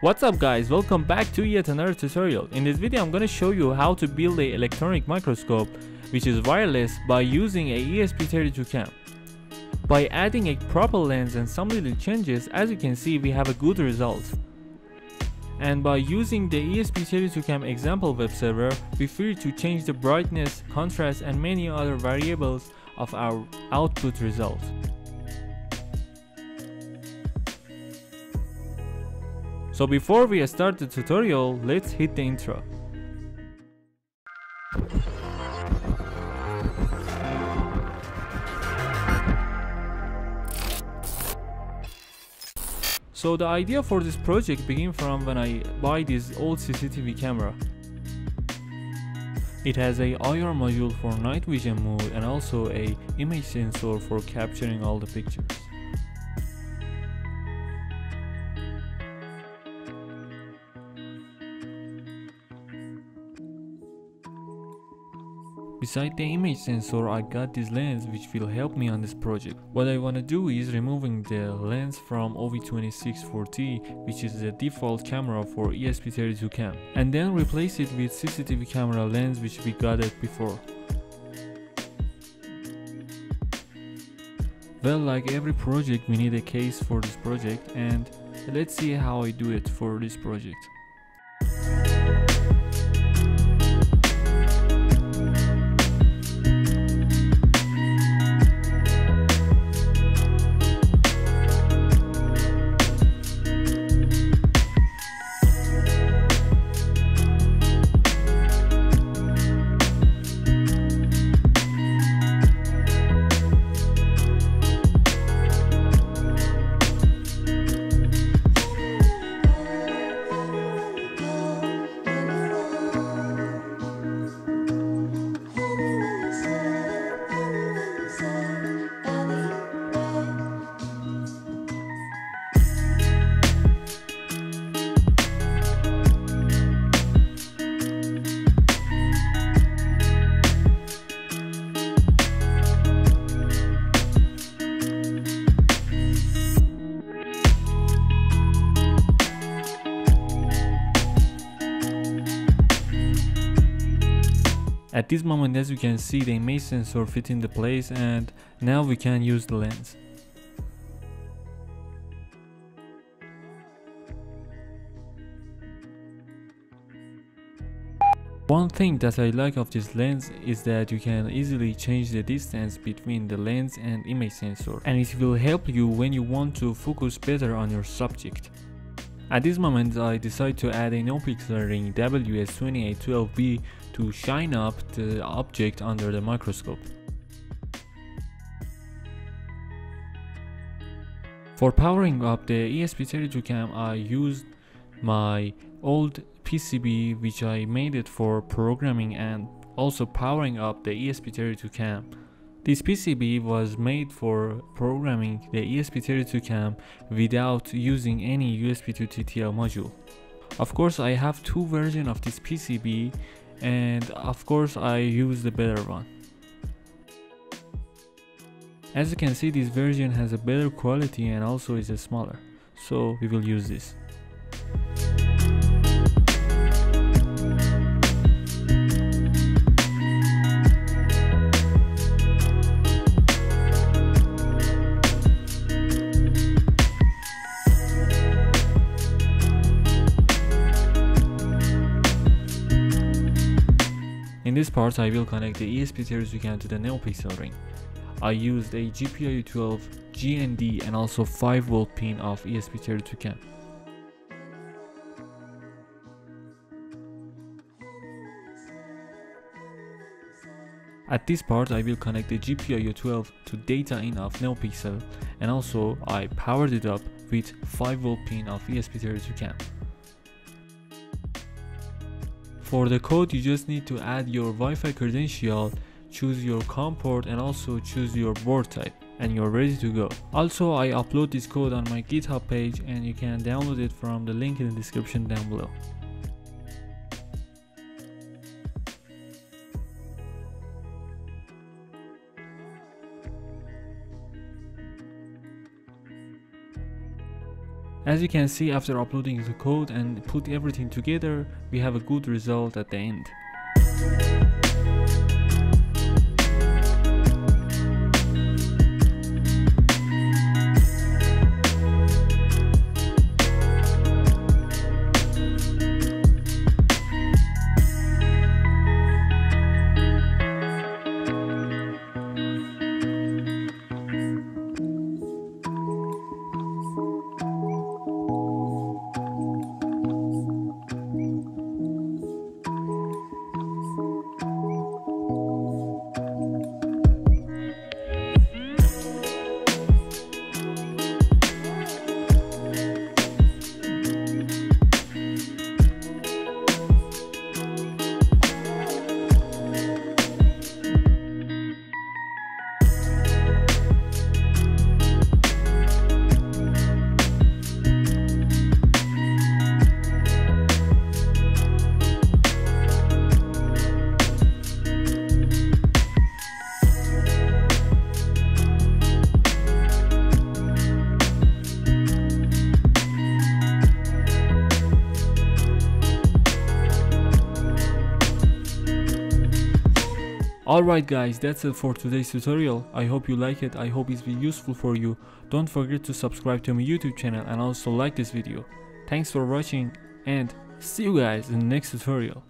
What's up guys, welcome back to yet another tutorial. In this video I'm gonna show you how to build an electronic microscope which is wireless by using a ESP32 cam. By adding a proper lens and some little changes, as you can see we have a good result. And by using the ESP32 cam example web server, we free to change the brightness, contrast and many other variables of our output result. So before we start the tutorial, let's hit the intro. So the idea for this project began from when I buy this old CCTV camera. It has a IR module for night vision mode and also a image sensor for capturing all the pictures. Beside the image sensor, I got this lens which will help me on this project. What I wanna do is removing the lens from OV2640, which is the default camera for ESP32 cam, and then replace it with CCTV camera lens which we got it before. Well, like every project we need a case for this project, and let's see how I do it for this project. At this moment, as you can see, the image sensor fit into place and now we can use the lens. One thing that I like of this lens is that you can easily change the distance between the lens and image sensor, and it will help you when you want to focus better on your subject. At this moment, I decide to add a Neopixel Ring WS2812B to shine up the object under the microscope. For powering up the ESP32 cam, I used my old PCB which I made it for programming and also powering up the ESP32 cam. This PCB was made for programming the ESP32 cam without using any USB to TTL module. Of course, I have two versions of this PCB and of course I use the better one. As you can see, this version has a better quality and also is smaller, so we will use this. In this part, I will connect the ESP32 cam to the Neopixel Ring. I used a GPIO 12, GND and also 5V pin of ESP32 cam. At this part, I will connect the GPIO 12 to data in of Neopixel, and also I powered it up with 5V pin of ESP32 cam. For the code, you just need to add your Wi-Fi credential, choose your COM port and also choose your board type, and you're ready to go. Also, I upload this code on my GitHub page and you can download it from the link in the description down below. As you can see, after uploading the code and put everything together, we have a good result at the end. Alright guys, that's it for today's tutorial. I hope you like it, I hope it's been useful for you. Don't forget to subscribe to my YouTube channel and also like this video. Thanks for watching and see you guys in the next tutorial.